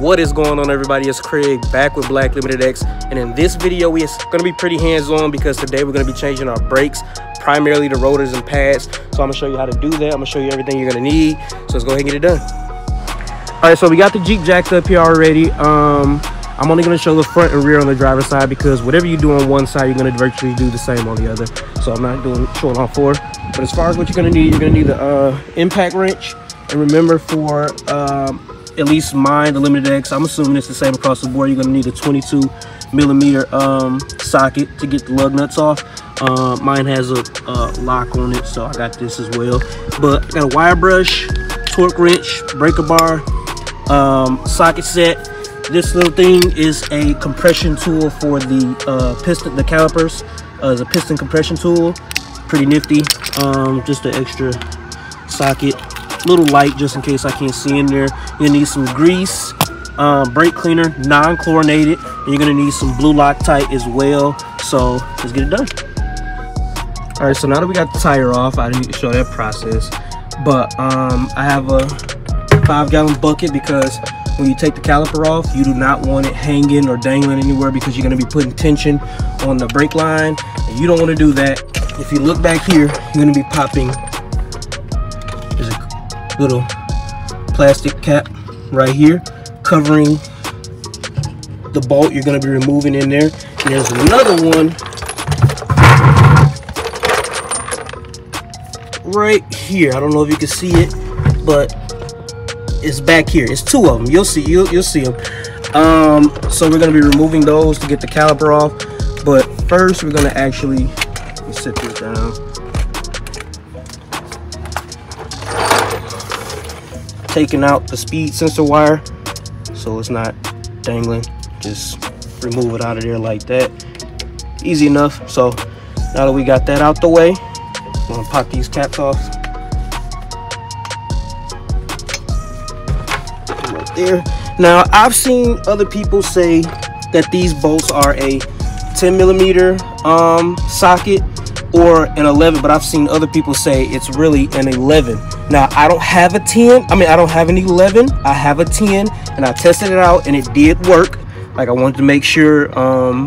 What is going on, everybody? It's Craig back with Black Limited X, and in this video it's going to be pretty hands-on because today we're going to be changing our brakes, primarily the rotors and pads. So I'm going to show you how to do that. I'm going to show you everything you're going to need, so let's go ahead and get it done. All right, so we got the Jeep jacked up here already. I'm only going to show the front and rear on the driver's side because whatever you do on one side you're going to virtually do the same on the other, so I'm not showing all four. But as far as what you're going to need, you're going to need the impact wrench. And remember, for at least mine, the Limited X, I'm assuming it's the same across the board, you're going to need a 22mm socket to get the lug nuts off. Mine has a lock on it, so I got this as well. But I got a wire brush, torque wrench, breaker bar, socket set. This little thing is a compression tool for the piston, the calipers. It's a piston compression tool, pretty nifty. Just an extra socket, little light just in case I can't see in there. You're gonna need some grease, brake cleaner, non-chlorinated, and you're gonna need some blue Loctite as well. So let's get it done. All right, so now that we got the tire off, I didn't show that process, but I have a 5-gallon bucket because when you take the caliper off, you do not want it hanging or dangling anywhere because you're gonna be putting tension on the brake line, and you don't want to do that. If you look back here, you're gonna be popping little plastic cap right here covering the bolt you're going to be removing in there. And there's another one right here, I don't know if you can see it, but it's back here. It's two of them, you'll see them. So we're going to be removing those to get the caliper off, but first we're going to actually set this down, taking out the speed sensor wire so it's not dangling. Just remove it out of there like that, easy enough. So now that we got that out the way, I'm gonna pop these caps off right there. Now I've seen other people say that these bolts are a 10mm socket or an 11, but I've seen other people say it's really an 11. Now I don't have a 10, I don't have an 11, I have a 10, and I tested it out and it did work. Like, I wanted to make sure,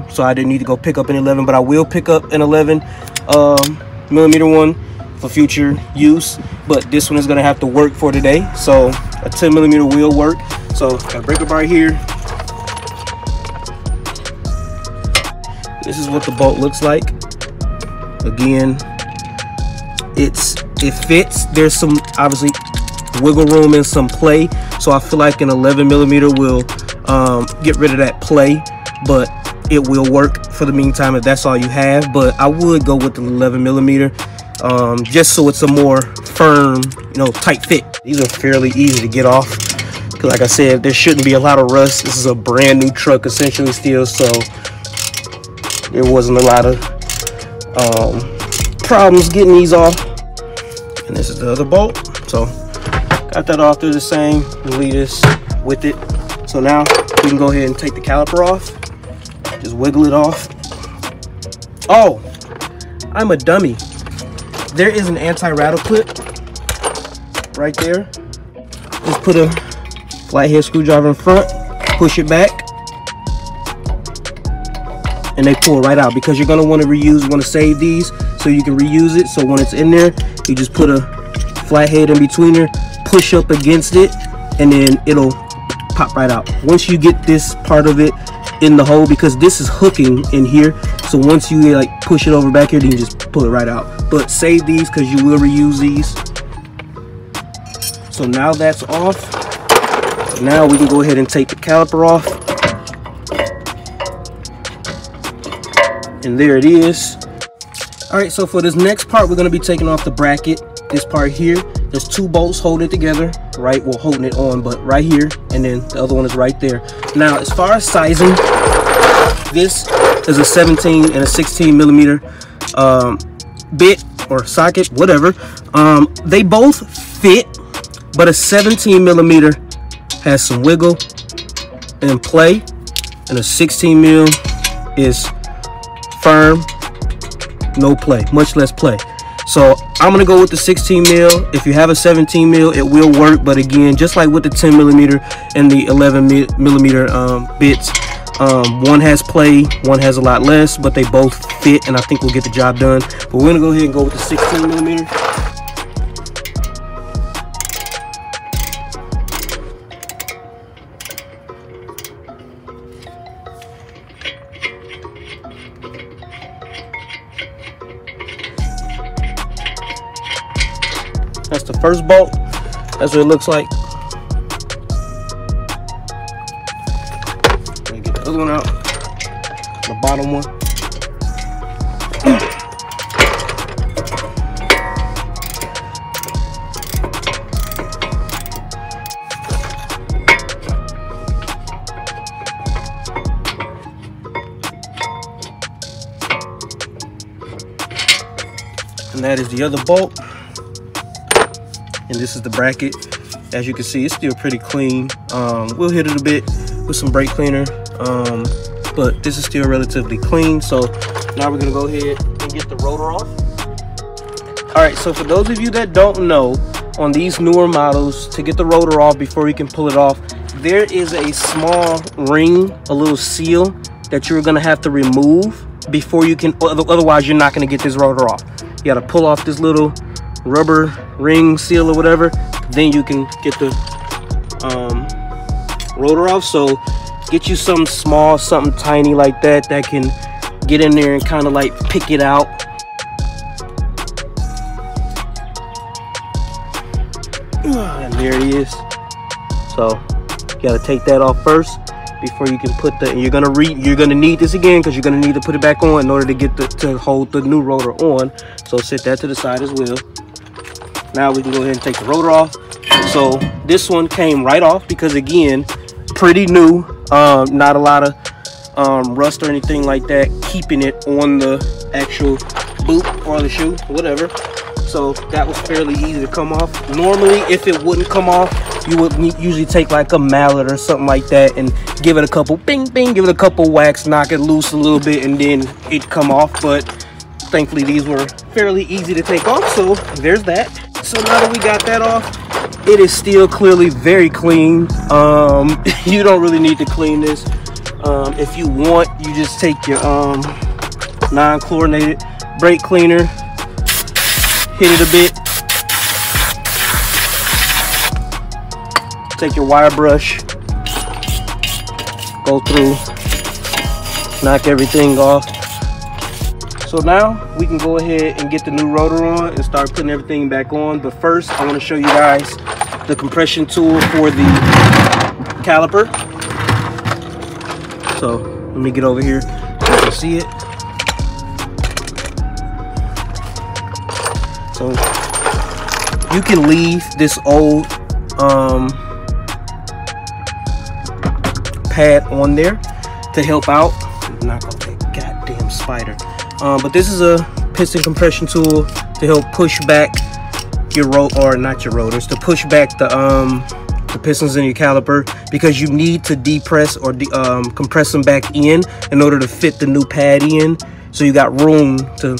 so I didn't need to go pick up an 11, but I will pick up an 11mm one for future use, but this one is going to have to work for today. So a 10mm will work. So got a breaker bar here. This is what the bolt looks like. Again, it fits. There's some obviously wiggle room and some play, so I feel like an 11mm will get rid of that play, but it will work for the meantime if that's all you have. But I would go with the 11mm just so it's a more firm, tight fit. These are fairly easy to get off because, like I said, there shouldn't be a lot of rust. This is a brand new truck essentially still, so there wasn't a lot of problems getting these off. And this is the other bolt, so got that off. Through the same, leave this with it. So now we can go ahead and take the caliper off, just wiggle it off. Oh, I'm a dummy. There is an anti-rattle clip right there. Just put a flathead screwdriver in front, push it back, and they pull right out because you're going to want to reuse, want to save these so you can reuse it. So when it's in there, you just put a flathead in between there, push up against it, and then it'll pop right out. Once you get this part of it in the hole, because this is hooking in here, so once you like push it over back here, then you just pull it right out. But save these because you will reuse these. So now that's off. Now we can go ahead and take the caliper off. And there it is. All right, so for this next part, we're going to be taking off the bracket. This part here, there's two bolts holding it together, right? Well, holding it on, but right here, and then the other one is right there. Now, as far as sizing, this is a 17 and a 16mm bit or socket, whatever. They both fit, but a 17mm has some wiggle and play, and a 16mm is firm, no play, much less play. So I'm gonna go with the 16 mil. If you have a 17 mil, it will work, but again, just like with the 10 millimeter and the 11 millimeter bits, one has play, one has a lot less, but they both fit and I think we'll get the job done. But we're gonna go ahead and go with the 16 millimeter. That's the first bolt. That's what it looks like. I'm gonna get the other one out, the bottom one. And that is the other bolt. And this is the bracket. As you can see, it's still pretty clean. We'll hit it a bit with some brake cleaner, but this is still relatively clean. So now we're gonna go ahead and get the rotor off. All right, so for those of you that don't know, on these newer models, to get the rotor off before you can pull it off, there is a small ring, a little seal that you're gonna have to remove before you can, otherwise you're not gonna get this rotor off. You gotta pull off this little rubber ring seal or whatever, then you can get the rotor off. So get you something small, something tiny like that, that can get in there and kind of like pick it out. And there it is. So you gotta take that off first before you can put the, and you're gonna need this again, because you're gonna need to put it back on in order to get the, to hold the new rotor on. So set that to the side as well. Now we can go ahead and take the rotor off. So this one came right off because, again, pretty new, not a lot of rust or anything like that keeping it on the actual boot or the shoe, whatever. So that was fairly easy to come off. Normally, if it wouldn't come off, you would usually take like a mallet or something like that and give it a couple bing bing, give it a couple whacks, knock it loose a little bit, and then it'd come off. But thankfully, these were fairly easy to take off. So there's that. So now that we got that off, it is still clearly very clean. You don't really need to clean this. If you want, you just take your non-chlorinated brake cleaner, hit it a bit, take your wire brush, go through, knock everything off. So now we can go ahead and get the new rotor on and start putting everything back on. But first, I want to show you guys the compression tool for the caliper. So let me get over here so you can see it. So you can leave this old pad on there to help out. Knock off that goddamn spider. But this is a piston compression tool to help push back your rotor, or not your rotors, to push back the pistons in your caliper, because you need to depress or compress them back in order to fit the new pad in, so you got room to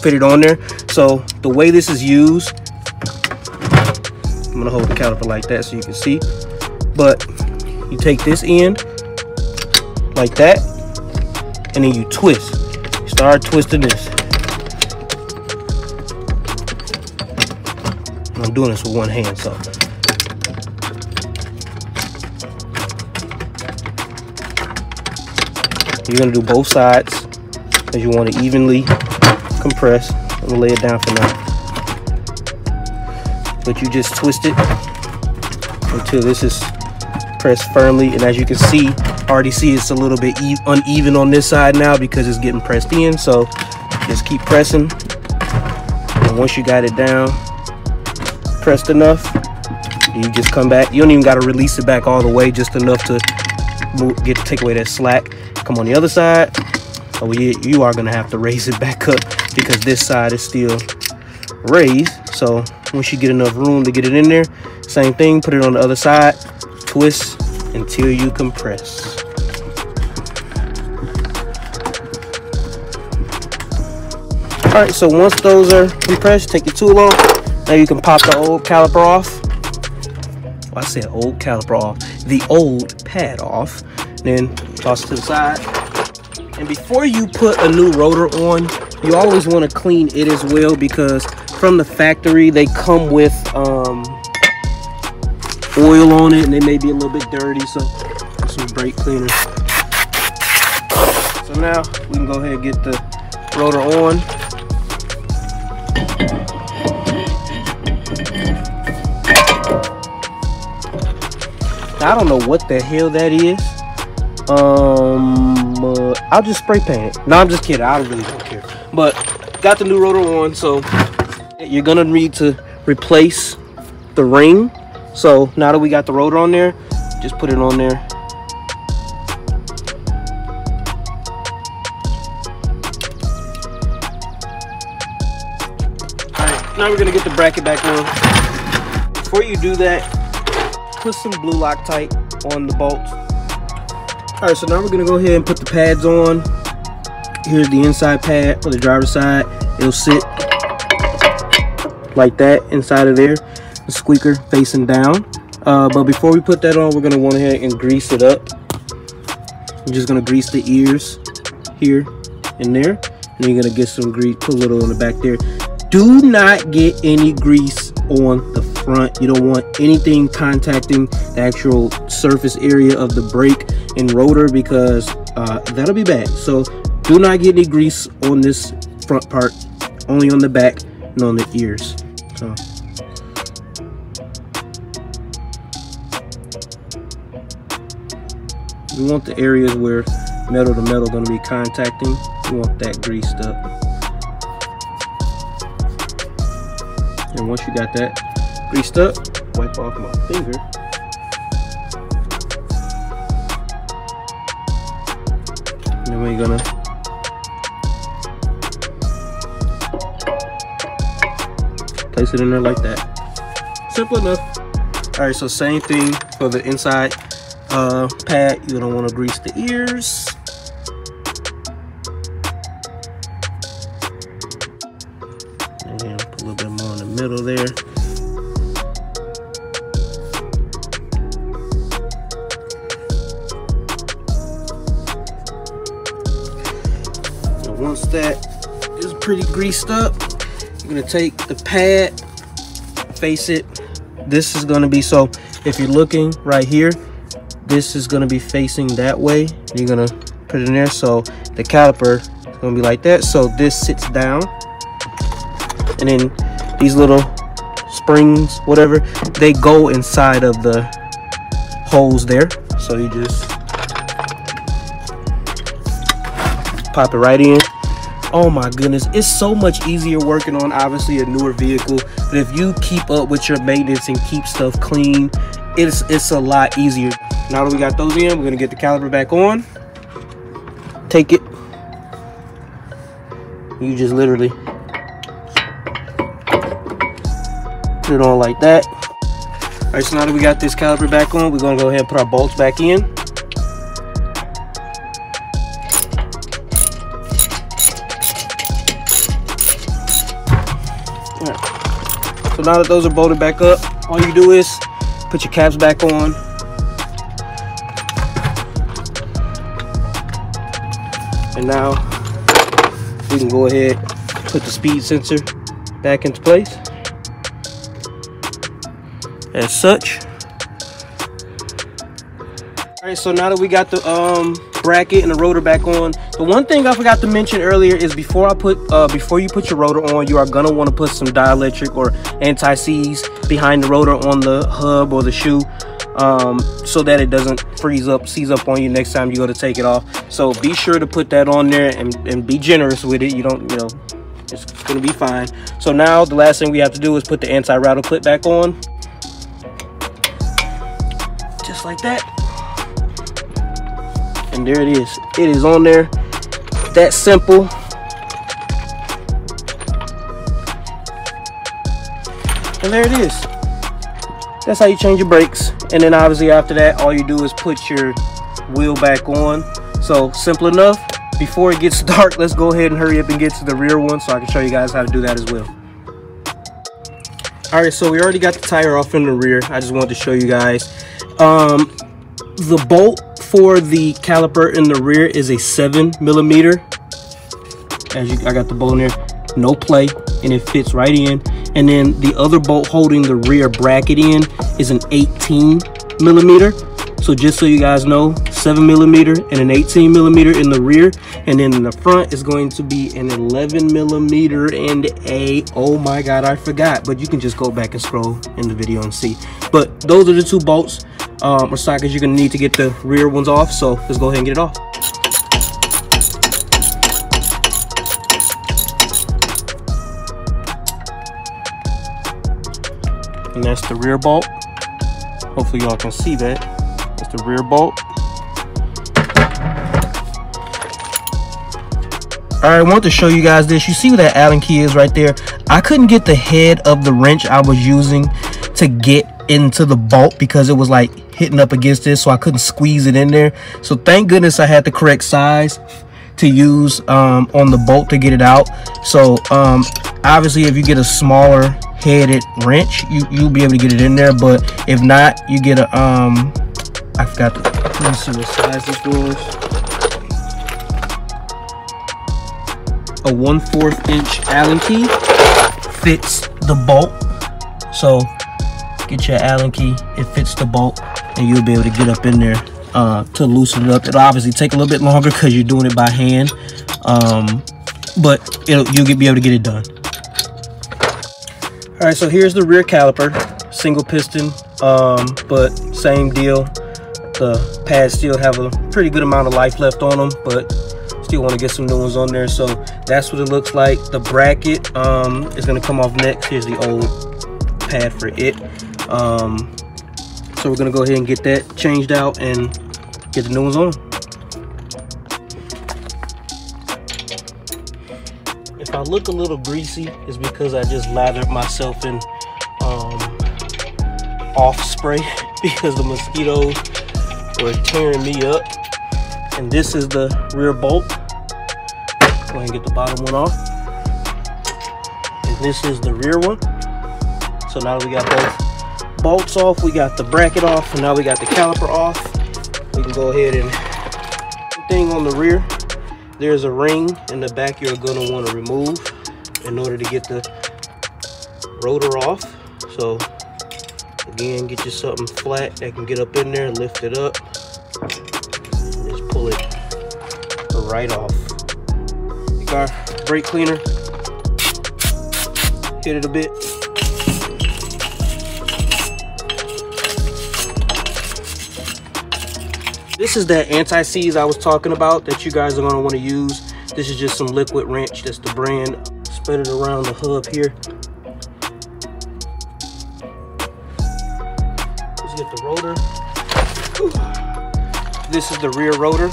fit it on there. So the way this is used, I'm gonna hold the caliper like that so you can see, but you take this end like that and then you twist. Start twisting this. I'm doing this with one hand, so. You're gonna do both sides because you want to evenly compress. I'm gonna lay it down for now. But you just twist it until this is pressed firmly, and as you can see, already see it's a little bit uneven on this side now because it's getting pressed in. So just keep pressing, and once you got it down pressed enough, you just come back. You don't even got to release it back all the way, just enough to move, take away that slack. Come on the other side. Oh yeah, you are gonna have to raise it back up because this side is still raised. So once you get enough room to get it in there, same thing, put it on the other side, twist until you compress. All right, so once those are compressed, take your tool off. Now you can pop the old caliper off. Well, I said old caliper off, the old pad off. Then toss it to the side. And before you put a new rotor on, you always want to clean it as well, because from the factory they come with oil on it and they may be a little bit dirty. So some brake cleaner. So now we can go ahead and get the rotor on. Now, I don't know what the hell that is. I'll just spray paint it. No, I'm just kidding. I really don't care. But got the new rotor on, so you're gonna need to replace the ring. So now that we got the rotor on there, just put it on there. Alright, now we're gonna get the bracket back on. Before you do that, put some blue Loctite on the bolts. Alright, so now we're gonna go ahead and put the pads on. Here's the inside pad for the driver's side. It'll sit like that inside of there, the squeaker facing down. But before we put that on, we're gonna go ahead and grease it up. I'm just gonna grease the ears here and there, and you're gonna get some grease, put a little on the back there. Do not get any grease on the front. You don't want anything contacting the actual surface area of the brake and rotor, because that'll be bad. So do not get any grease on this front part, only on the back and on the ears. So you want the areas where metal to metal going to be contacting, you want that greased up. And once you got that greased up, wipe off my finger. And then we're gonna place it in there like that. Simple enough. All right, so same thing for the inside pad. You're gonna want to grease the ears. And put a little bit more in the middle there. Once that is pretty greased up, you're gonna take the pad, face it. This is gonna be, so if you're looking right here, this is gonna be facing that way. You're gonna put it in there, so the caliper is gonna be like that. So this sits down, and then these little springs, whatever, they go inside of the holes there. So you just pop it right in. Oh my goodness, it's so much easier working on obviously a newer vehicle, but if you keep up with your maintenance and keep stuff clean, it's a lot easier. Now that we got those in, we're gonna get the caliper back on. Take it, you just literally put it on like that. All right, so now that we got this caliper back on, we're gonna go ahead and put our bolts back in. So now that those are bolted back up, all you do is put your caps back on. And now we can go ahead, put the speed sensor back into place. As such. All right, so now that we got the bracket and the rotor back on, the one thing I forgot to mention earlier is before you put your rotor on, you are gonna want to put some dielectric or anti-seize behind the rotor on the hub or the shoe, so that it doesn't freeze up, seize up on you next time you go to take it off. So be sure to put that on there and be generous with it. You don't, you know, it's gonna be fine. So now the last thing we have to do is put the anti-rattle clip back on, just like that. And there it is. It is on there. That simple. And there it is. That's how you change your brakes. And then obviously after that, all you do is put your wheel back on. So simple enough. before it gets dark, let's go ahead and hurry up and get to the rear one so I can show you guys how to do that as well. All right, so we already got the tire off in the rear. I just wanted to show you guys. The bolt for the caliper in the rear is a 7mm. I got the bolt in there, no play, and it fits right in. And then the other bolt holding the rear bracket in is an 18mm. So just so you guys know, 7mm and an 18mm in the rear, and then in the front is going to be an 11mm and a, oh my god, I forgot, but you can just go back and scroll in the video and see. But those are the two bolts or sockets you're going to need to get the rear ones off, so let's go ahead and get it off. And that's the rear bolt. Hopefully y'all can see that. That's the rear bolt. Alright, I want to show you guys this. You see where that Allen key is right there? I couldn't get the head of the wrench I was using to get into the bolt because it was like hitting up against this, so I couldn't squeeze it in there. So thank goodness I had the correct size to use on the bolt to get it out. So obviously if you get a smaller headed wrench, you'll be able to get it in there, but if not, you get a I forgot to, let me see what size this was. A 1/4" Allen key fits the bolt, so get your Allen key, it fits the bolt, and you'll be able to get up in there to loosen it up. It'll obviously take a little bit longer because you're doing it by hand, but you'll be able to get it done. All right, so here's the rear caliper, single piston, but same deal. The pads still have a pretty good amount of life left on them, but still want to get some new ones on there. So that's what it looks like. The bracket is going to come off next. Here's the old pad for it. So we're going to go ahead and get that changed out and get the new ones on. If I look a little greasy, it's because I just lathered myself in off spray because the mosquitoes were tearing me up. And this is the rear bolt. Go ahead and get the bottom one off. And this is the rear one. So now we got both bolts off, we got the bracket off, and now we got the caliper off. We can go ahead and thing on the rear. There's a ring in the back you're gonna want to remove in order to get the rotor off. So again, get you something flat that can get up in there, lift it up, just pull it right off. Take our brake cleaner, hit it a bit. This is that anti-seize I was talking about that you guys are going to want to use. This is just some liquid wrench, that's the brand. Spread it around the hub here. Get the rotor. Ooh. This is the rear rotor.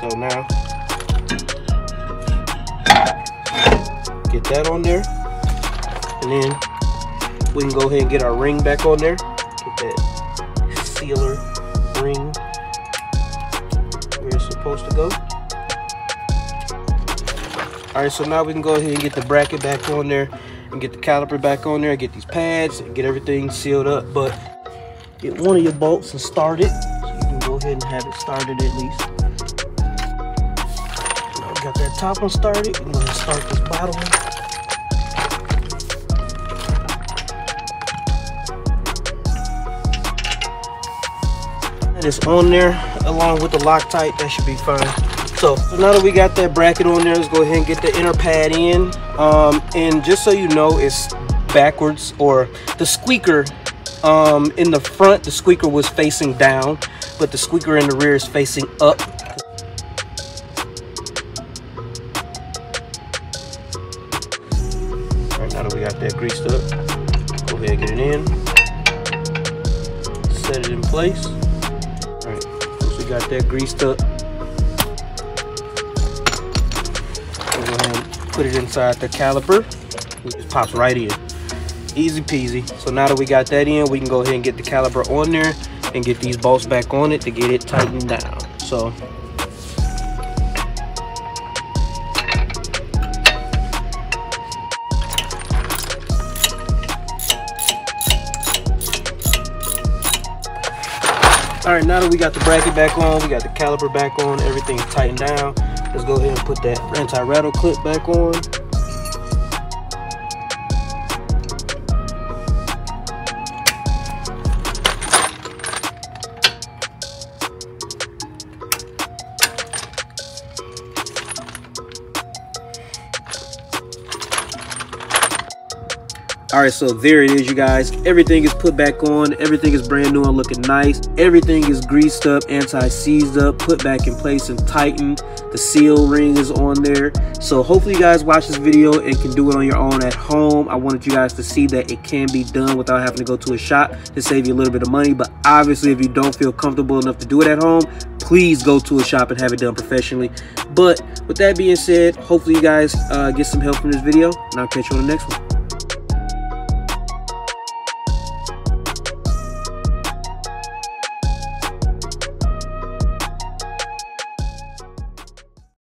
So now get that on there, and then we can go ahead and get our ring back on there. Get that sealer ring where it's supposed to go. All right, so now we can go ahead and get the bracket back on there, and get the caliper back on there, get these pads, and get everything sealed up. But get one of your bolts and start it, so you can go ahead and have it started at least. Now we got that top one started, we're going to start this bottom one. And it's on there along with the Loctite, that should be fine. So now that we got that bracket on there, let's go ahead and get the inner pad in. And just so you know, it's backwards, or the squeaker in the front, the squeaker was facing down, but the squeaker in the rear is facing up. All right, now that we got that greased up, go ahead and get it in. Set it in place. All right, once we got that greased up, put it inside the caliper, it just pops right in, easy peasy. So now that we got that in, we can go ahead and get the caliper on there and get these bolts back on it to get it tightened down. So All right, now that we got the bracket back on, we got the caliper back on, everything's tightened down, let's go ahead and put that anti-rattle clip back on. All right, so there it is, you guys. Everything is put back on. Everything is brand new and looking nice. Everything is greased up, anti-seized up, put back in place and tightened. The seal ring is on there. So hopefully you guys watch this video and can do it on your own at home. I wanted you guys to see that it can be done without having to go to a shop, to save you a little bit of money. But obviously, if you don't feel comfortable enough to do it at home, please go to a shop and have it done professionally. But with that being said, hopefully you guys get some help from this video, and I'll catch you on the next one.